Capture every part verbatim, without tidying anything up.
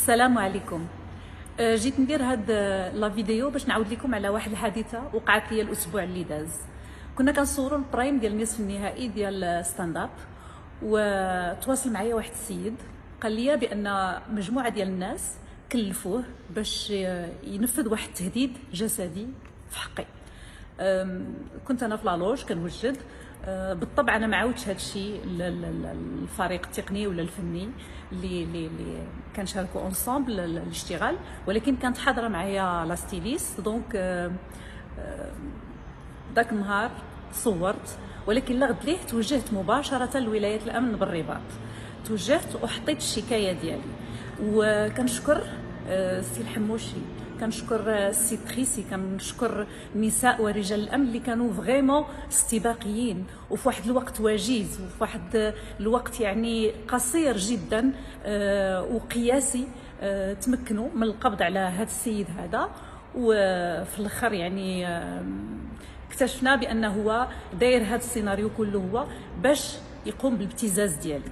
السلام عليكم. جيت ندير هاد لا فيديو باش نعاود لكم على واحد الحادثه وقعت لي الاسبوع اللي داز. كنا كنصوروا البرايم ديال نصف النهائي ديال ستاندآب، وتواصل معايا واحد السيد قال لي بان مجموعه ديال الناس كلفوه باش ينفذ واحد التهديد جسدي في حقي. كنت انا في لالوج كنوجد، بالطبع انا ما عاودتش هذا الشيء للفريق التقني ولا الفني اللي اللي كنشاركوا اونصامبل الاشتغال، ولكن كانت حاضره معايا لا ستيليست. دونك ذاك النهار صورت، ولكن لا غد ليه توجهت مباشره لولايه الامن بالرباط، توجهت وحطيت الشكايه ديالي. وكنشكر السي الحموشي، كنشكر السي تريسي، كنشكر النساء ورجال الامن اللي كانوا فريمون استباقيين، وفي واحد الوقت وجيز وفي واحد الوقت يعني قصير جدا وقياسي تمكنوا من القبض على هذا السيد هذا. وفي الاخر يعني اكتشفنا بان هو داير هذا السيناريو كله هو باش يقوم بالابتزاز ديالي.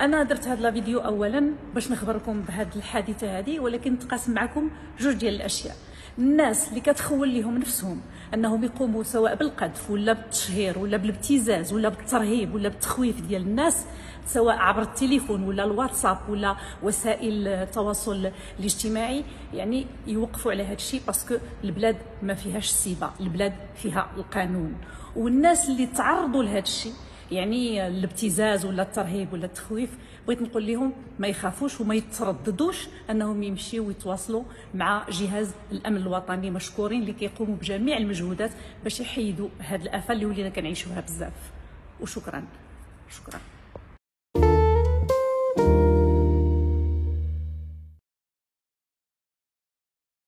انا درت هذا الفيديو اولا باش نخبركم بهذه الحادثه هذه، ولكن نتقاسم معكم جوج ديال الاشياء. الناس اللي كتخول ليهم نفسهم انهم يقوموا سواء بالقذف ولا بالتشهير ولا بالابتزاز ولا بالترهيب ولا بالتخويف ديال الناس، سواء عبر التليفون ولا الواتساب ولا وسائل التواصل الاجتماعي، يعني يوقفوا على هذا الشيء باسكو البلاد ما فيهاش السيبه، البلاد فيها القانون. والناس اللي تعرضوا لهذا الشيء يعني الابتزاز ولا الترهيب ولا التخويف، بغيت نقول لهم ما يخافوش وما يترددوش انهم يمشيوا ويتواصلوا مع جهاز الامن الوطني، مشكورين اللي كيقوموا بجميع المجهودات باش يحيدوا هذه الافه اللي ولينا كنعيشوها بزاف. وشكرا شكرا.